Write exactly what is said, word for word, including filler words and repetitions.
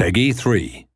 Peggy three.